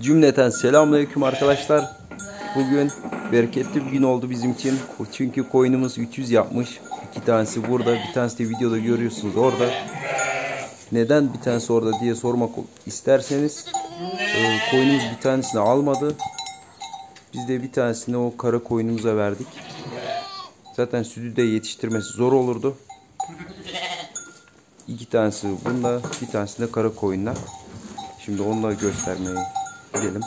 Cümleten selamünaleyküm arkadaşlar. Bugün bereketli bir gün oldu bizim için. Çünkü koyunumuz 300 yapmış. İki tanesi burada, bir tanesi de videoda görüyorsunuz orada. Neden bir tanesi orada diye sormak isterseniz, koyunumuz bir tanesini almadı. Biz de bir tanesini o kara koyunumuza verdik. Zaten sütü de yetiştirmesi zor olurdu. İki tanesi bunda, bir tanesi de kara koyunlar. Şimdi onları göstermeye gidelim.